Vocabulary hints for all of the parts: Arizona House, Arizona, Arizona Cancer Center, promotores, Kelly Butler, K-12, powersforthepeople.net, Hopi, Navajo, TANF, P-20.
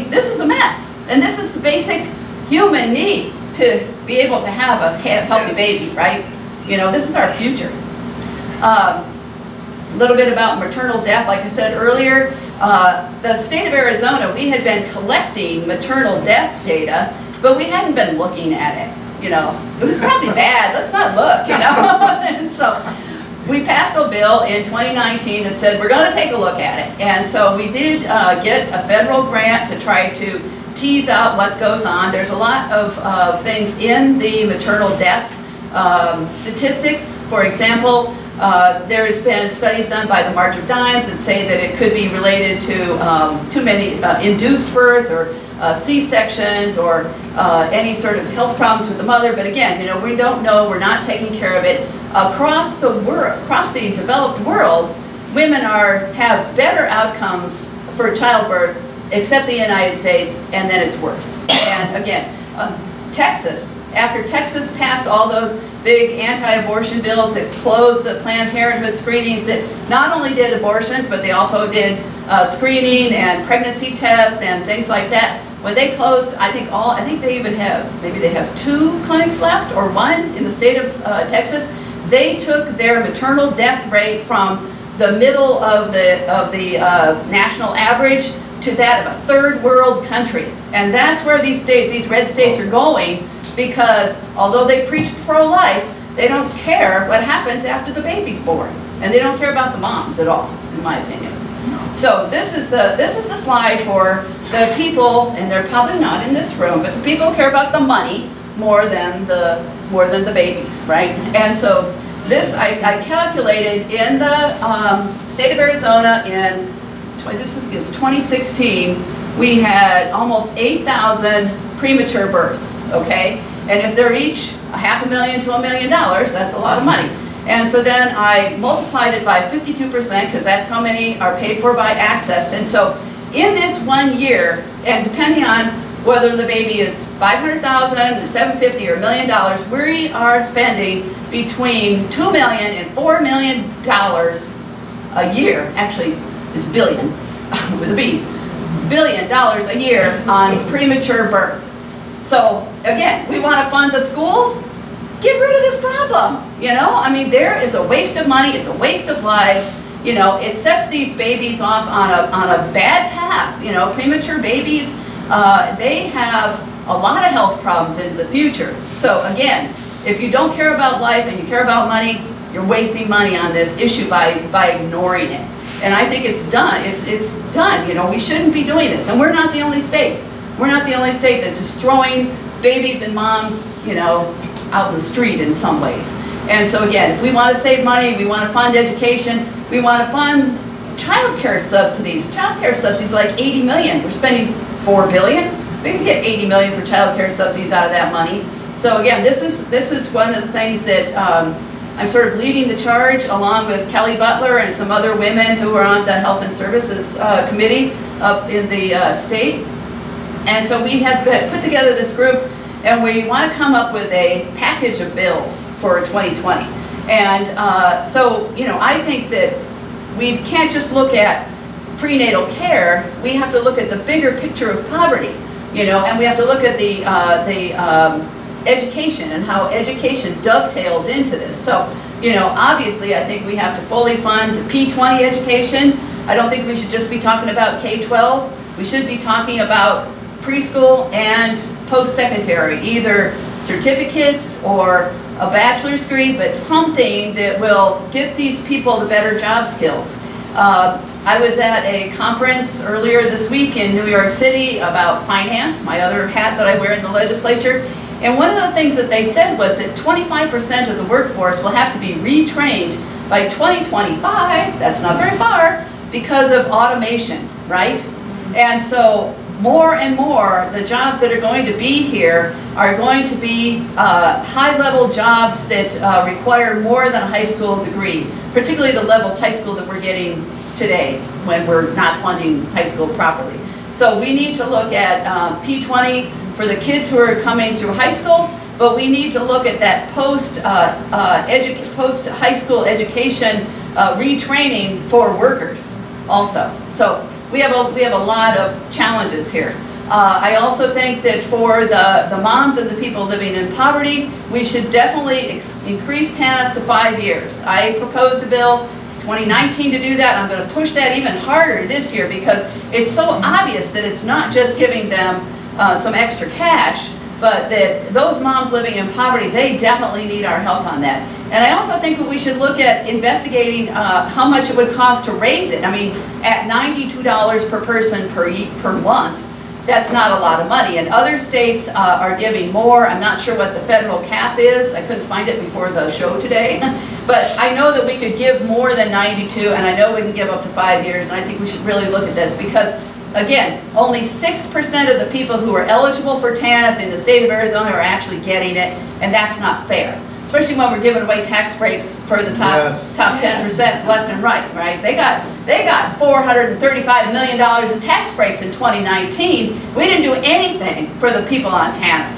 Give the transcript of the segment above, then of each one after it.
This is a mess, and this is the basic human need to be able to have a healthy baby, right? You know, this is our future. A little bit about maternal death, like I said earlier, the state of Arizona, we had been collecting maternal death data, but we hadn't been looking at it, you know. It was probably bad, let's not look, you know. And so we passed a bill in 2019 that said we're going to take a look at it. And so we did get a federal grant to try to tease out what goes on. There's a lot of things in the maternal death statistics. For example, there has been studies done by the March of Dimes that say that it could be related to too many induced birth or C-sections or any sort of health problems with the mother. But again, you know, we don't know, we're not taking care of it. Across the world, across the developed world, women have better outcomes for childbirth, except the United States, and then it's worse. And again, Texas, after Texas passed all those big anti-abortion bills that closed the Planned Parenthood screenings that not only did abortions, but they also did screening and pregnancy tests and things like that. When they closed, I think they even have, maybe they have 2 clinics left or 1 in the state of Texas. They took their maternal death rate from the middle of the national average to that of a third world country. And that's where these states, these red states, are going, because although they preach pro-life, they don't care what happens after the baby's born. And they don't care about the moms at all, in my opinion. So this is the slide for the people, and they're probably not in this room, but the people care about the money more than the babies, right? And so this I calculated in the state of Arizona in this is 2016, we had almost 8,000 premature births, okay? And if they're each $500,000 to $1 million, that's a lot of money. And so then I multiplied it by 52%, because that's how many are paid for by access. And so in this one year, and depending on whether the baby is $500,000, $750,000, or $1 million, we are spending between $2 million and $4 million a year, actually, it's billion, with a B, $1 billion a year on premature birth. So again, we want to fund the schools, get rid of this problem, you know? I mean, there is a waste of money, it's a waste of lives, you know, it sets these babies off on a bad path, you know, premature babies, they have a lot of health problems in the future. So again, if you don't care about life and you care about money, you're wasting money on this issue by ignoring it. And I think it's done. It's done. You know, we shouldn't be doing this. And we're not the only state. We're not the only state that's just throwing babies and moms, you know, out in the street in some ways. And so again, if we want to save money, we want to fund education, we want to fund child care subsidies. Child care subsidies like $80 million. We're spending $4 billion. We can get $80 million for child care subsidies out of that money. So again, this is one of the things that I'm sort of leading the charge along with Kelly Butler and some other women who are on the Health and Services Committee up in the state. And so we have put together this group, and we want to come up with a package of bills for 2020. And so, you know, I think that we can't just look at prenatal care. We have to look at the bigger picture of poverty, you know, and we have to look at education and how education dovetails into this. So, you know, obviously I think we have to fully fund P-20 education. I don't think we should just be talking about K-12. We should be talking about preschool and post-secondary, either certificates or a bachelor's degree, but something that will get these people the better job skills. I was at a conference earlier this week in New York City about finance, my other hat that I wear in the legislature. And one of the things that they said was that 25% of the workforce will have to be retrained by 2025, that's not very far, because of automation, right? And so more and more, the jobs that are going to be here are going to be high-level jobs that require more than a high school degree, particularly the level of high school that we're getting today when we're not funding high school properly. So we need to look at P-20, for the kids who are coming through high school, but we need to look at that post-high school education retraining for workers also. So we have a lot of challenges here. I also think that for the moms and the people living in poverty, we should definitely increase TANF to 5 years. I proposed a bill 2019 to do that. I'm going to push that even harder this year because it's so obvious that it's not just giving them some extra cash, but that those moms living in poverty, they definitely need our help on that. And I also think that we should look at investigating how much it would cost to raise it. I mean, at $92 per person per month, that's not a lot of money, and other states are giving more. I'm not sure what the federal cap is. I couldn't find it before the show today. But I know that we could give more than 92, and I know we can give up to 5 years, and I think we should really look at this because, again, only 6% of the people who are eligible for TANF in the state of Arizona are actually getting it, and that's not fair, especially when we're giving away tax breaks for the top 10% left and right, They got $435 million in tax breaks in 2019. We didn't do anything for the people on TANF.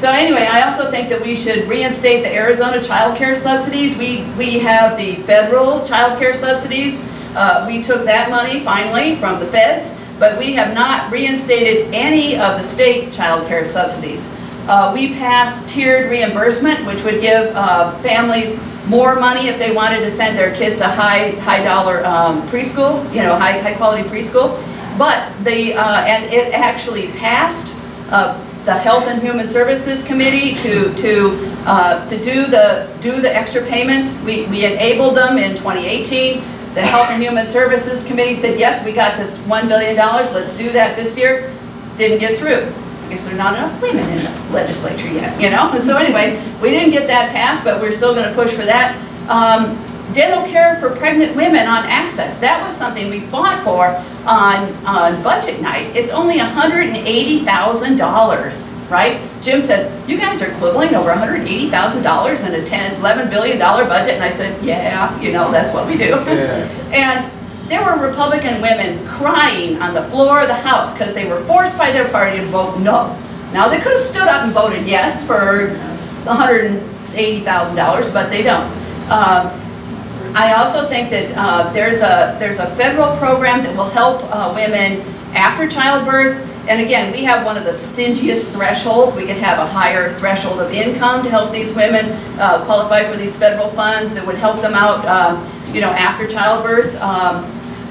So anyway, I also think that we should reinstate the Arizona child care subsidies. We have the federal child care subsidies. We took that money finally from the feds, but we have not reinstated any of the state child care subsidies. We passed tiered reimbursement, which would give families more money if they wanted to send their kids to high dollar preschool, high quality preschool. But and it actually passed the Health and Human Services Committee to do the extra payments. We enabled them in 2018. The Health and Human Services Committee said, yes, we got this $1 billion, let's do that this year. Didn't get through. I guess there are not enough women in the legislature yet, So anyway, we didn't get that passed, but we're still going to push for that. Dental care for pregnant women on access. That was something we fought for on budget night. It's only $180,000, right? Jim says, you guys are quibbling over $180,000 in a $11 billion budget. And I said, yeah, that's what we do. Yeah. And there were Republican women crying on the floor of the House because they were forced by their party to vote no. Now, they could have stood up and voted yes for $180,000, but they don't. I also think that there's a federal program that will help women after childbirth. And again, we have one of the stingiest thresholds. We could have a higher threshold of income to help these women qualify for these federal funds that would help them out after childbirth.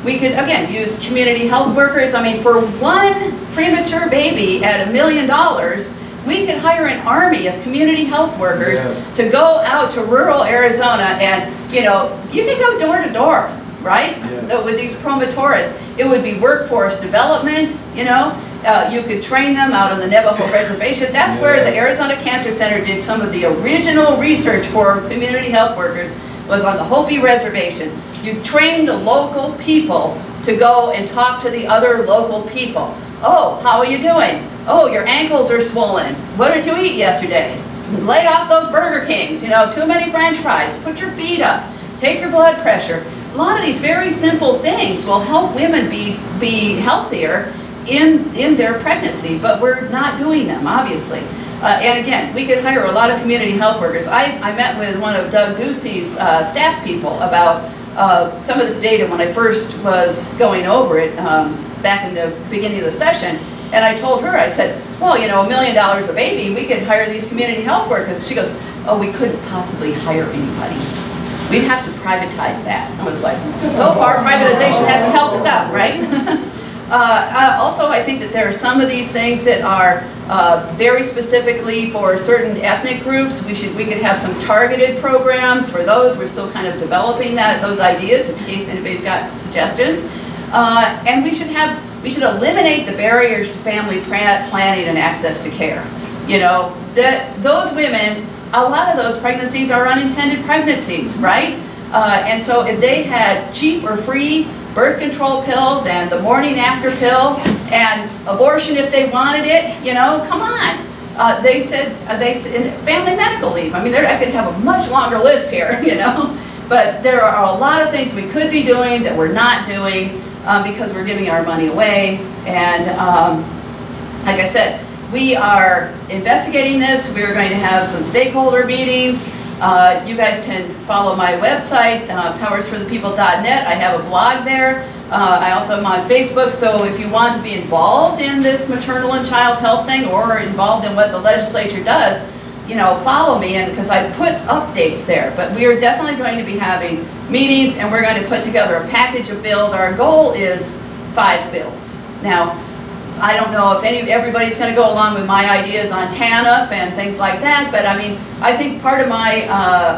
We could, again, use community health workers. I mean, for one premature baby at $1 million, we could hire an army of community health workers to go out to rural Arizona and, you could go door to door, right? Yes. With these promotores. It would be workforce development, you could train them out on the Navajo reservation. That's where the Arizona Cancer Center did some of the original research for community health workers, was on the Hopi reservation. You trained the local people to go and talk to the other local people. Oh, how are you doing? Oh, your ankles are swollen. What did you eat yesterday? Lay off those Burger Kings, too many French fries. Put your feet up. Take your blood pressure. A lot of these very simple things will help women be healthier in their pregnancy, but we're not doing them, obviously. And again, we could hire a lot of community health workers. I met with one of Doug Ducey's staff people about some of this data when I first was going over it back in the beginning of the session. And I told her, I said, well, $1 million a baby, we could hire these community health workers. She goes, oh, we couldn't possibly hire anybody. We'd have to privatize that. I was like, so far privatization hasn't helped us out, right? Also, I think that there are some of these things that are very specifically for certain ethnic groups. We could have some targeted programs for those. We're still kind of developing those ideas in case anybody's got suggestions. And we should eliminate the barriers to family planning and access to care. That those women, a lot of those pregnancies are unintended pregnancies, right? And so if they had cheap or free birth control pills and the morning after pill and abortion if they wanted it, come on. They said family medical leave. I mean, I could have a much longer list here, But there are a lot of things we could be doing that we're not doing because we're giving our money away. And like I said, we are investigating this. We're going to have some stakeholder meetings. You guys can follow my website, powersforthepeople.net. I have a blog there. I also am on Facebook, so if you want to be involved in this maternal and child health thing or involved in what the legislature does, you know, follow me, and because I put updates there. But we are definitely going to be having meetings, and we're going to put together a package of bills. Our goal is 5 bills. Now, I don't know if everybody's going to go along with my ideas on TANF and things like that, but I mean, I think part of my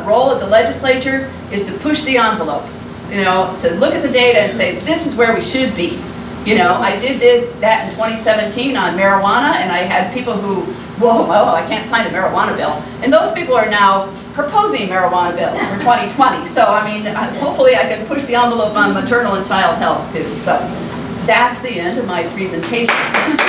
role at the legislature is to push the envelope, you know, to look at the data and say, this is where we should be. You know, I did that in 2017 on marijuana, and I had people who, whoa, I can't sign a marijuana bill. And those people are now proposing marijuana bills for 2020. So, I mean, hopefully I can push the envelope on maternal and child health, too. So that's the end of my presentation.